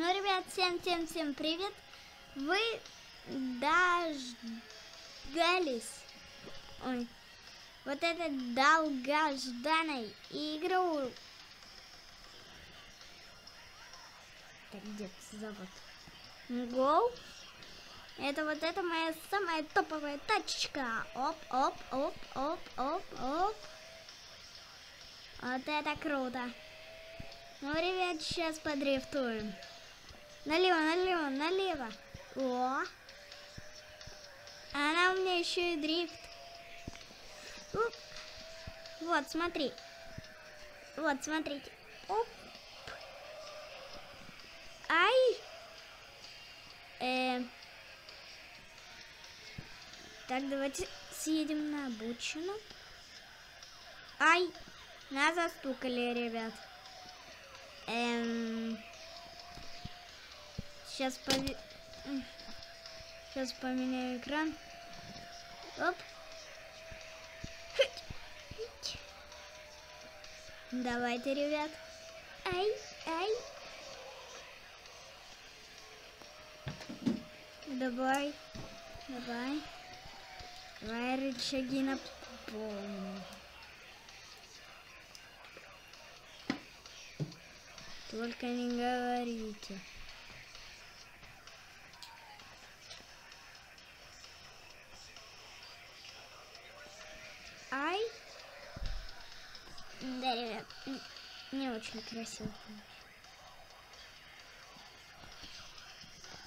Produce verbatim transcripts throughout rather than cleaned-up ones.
Ну, ребят, всем-всем-всем привет! Вы дождались Ой. вот этой долгожданной игру. Так, где завод? Гоу. Это вот это моя самая топовая тачечка. Оп-оп-оп-оп-оп-оп. Вот это круто. Ну, ребят, сейчас подрифтуем. Налево, налево, налево. О! Она у меня еще и дрифт. Уп. Вот, смотри. Вот, смотрите. Оп. Ай. Э. Так, давайте съедем на обочину. Ай. Нас застукали, ребят. Эм... Сейчас, пове... Сейчас поменяю экран. Оп. Давайте, ребят. Ай, ай. Давай. Давай. Давай рычаги на полную. Только не говорите. Ай. Да, ребят, не очень красиво.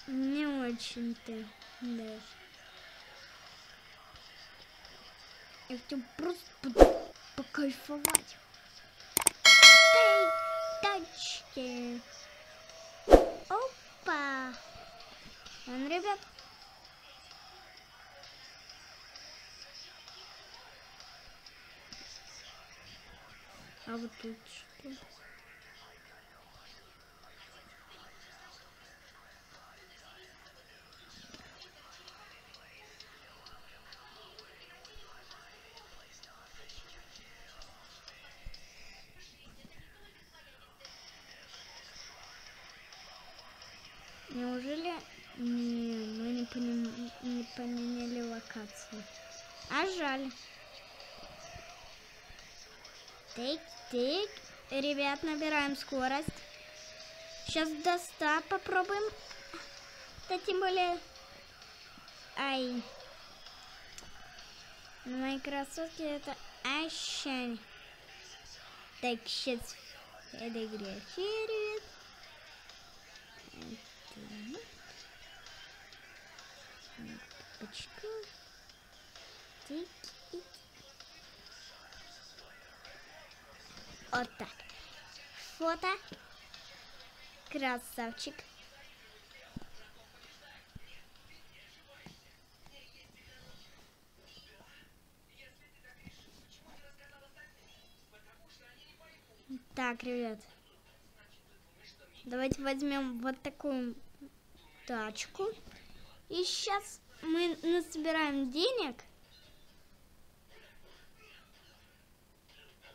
Не очень-то даже. Я хотел просто покайфовать. Тачки. Опа. Вон, ребят. А вот тут что? Неужели? Не, мы не, поним... не поменяли локацию. А жаль. Тык-тык. Ребят, набираем скорость. Сейчас до ста попробуем. Да тем более... Ай. Мои кроссовки это... Ащань. Так, сейчас... Это грязь. Почку. Тык. Вот так. Фото. Красавчик. Так, ребят. Давайте возьмем вот такую тачку. И сейчас мы насобираем денег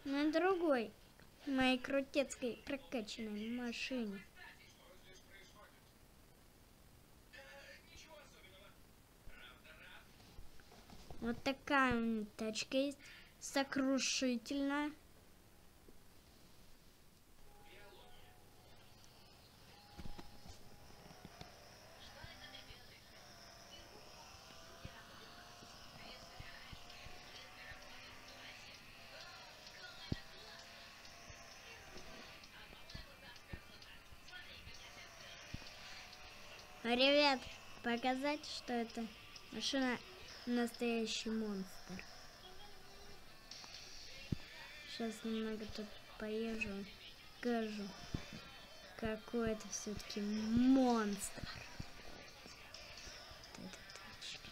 на другой моей крутецкой прокачанной машине. Вот такая у меня тачка есть. Сокрушительная. Ребят, показать, что это машина настоящий монстр. Сейчас немного тут поезжу, покажу, какой это все-таки монстр. Вот эта тачка.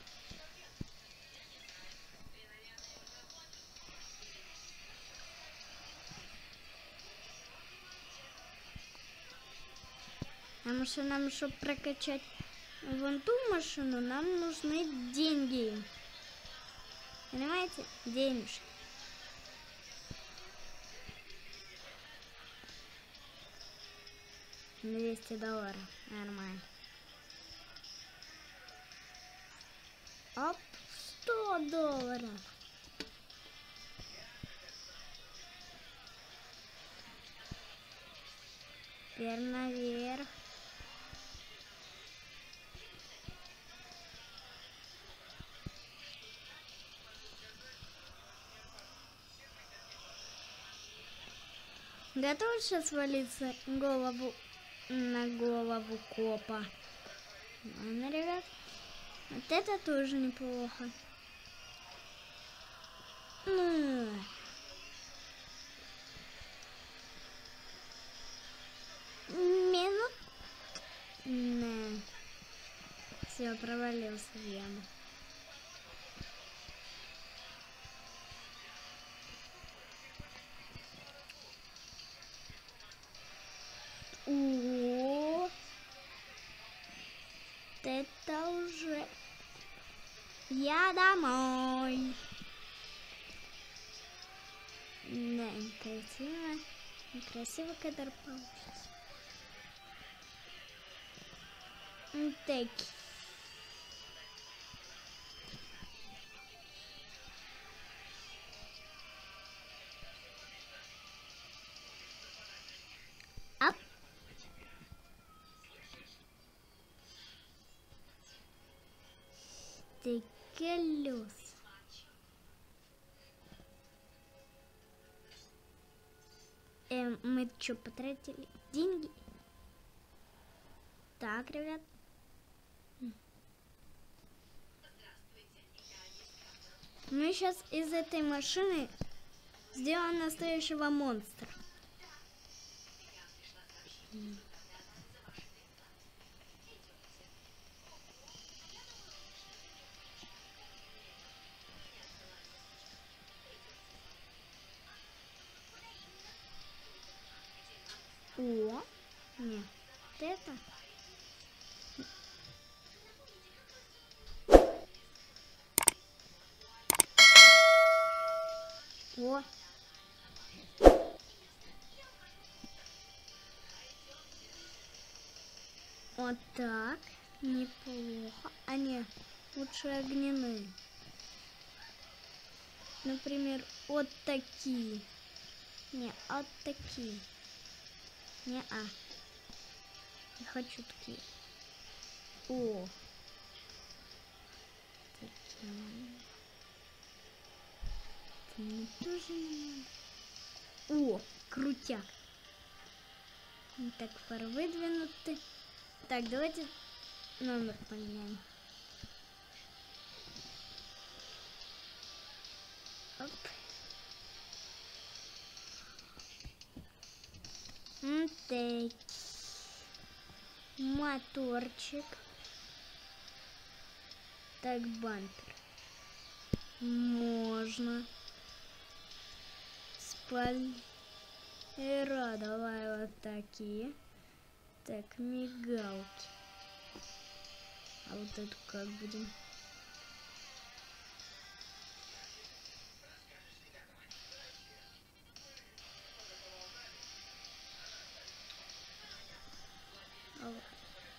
Потому что нам, чтобы прокачать вон ту машину, нам нужны деньги. Понимаете? Денежки. двести долларов. Нормально. Оп, сто долларов. Теперь наверх. Готов сейчас валиться голову на голову копа. Ладно, ребят. Вот это тоже неплохо. Ну. Минут. Не. Все, провалился в яму. О, это уже я домой. Да, некрасиво, некрасиво кадр получится. Так. Ты колес. Эм, мы что, потратили деньги? Так, ребят. Мы сейчас из этой машины сделаем настоящего монстра. О, нет, вот это. О. Вот так, неплохо. А нет, лучше огненные. Например, вот такие. Не, вот такие. Не-а. Не хочу такие. О. Такие. Тоже не надо. О, крутяк. Они так пары выдвинуты. Так, давайте номер поменяем. Оп. Так. Моторчик. Так, бампер. Можно. Спойлера. Давай вот такие. Так, мигалки. А вот эту как будем?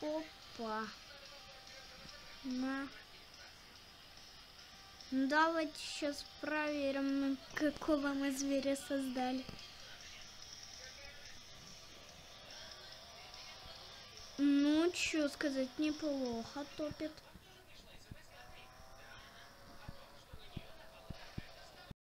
Опа. На. Ну, давайте сейчас проверим, какого мы зверя создали. Ну, что сказать, неплохо топит.